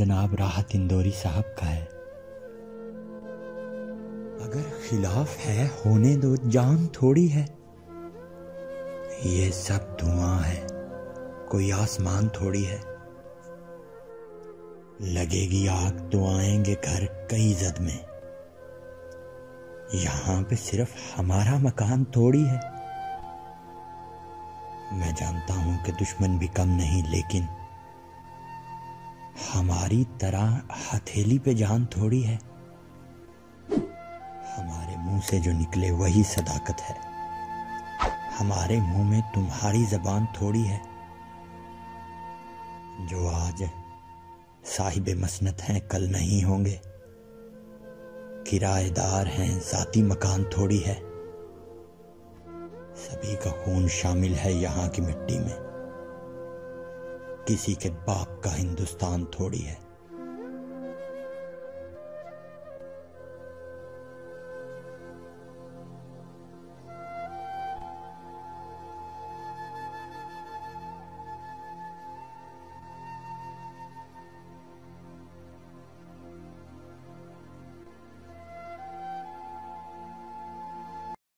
जनाब राहत इंदौरी साहब का है। अगर खिलाफ है होने दो, जान थोड़ी है। ये सब धुआं है, कोई आसमान थोड़ी है। लगेगी आग तो आएंगे घर कई जद में। यहाँ पे सिर्फ हमारा मकान थोड़ी है। मैं जानता हूं कि दुश्मन भी कम नहीं, लेकिन हमारी तरह हथेली पे जान थोड़ी है। हमारे मुंह से जो निकले वही सदाकत है। हमारे मुंह में तुम्हारी जबान थोड़ी है। जो आज साहिबे मसनत हैं कल नहीं होंगे। किराएदार हैं, जाती मकान थोड़ी है। सभी का खून शामिल है यहाँ की मिट्टी में। किसी के बाप का हिंदुस्तान थोड़ी है।